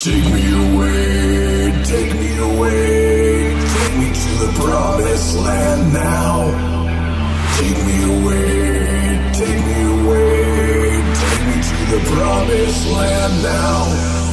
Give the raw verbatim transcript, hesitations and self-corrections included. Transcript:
Take me away, take me away, take me to the promised land now. Take me away, take me away, take me to the promised land now.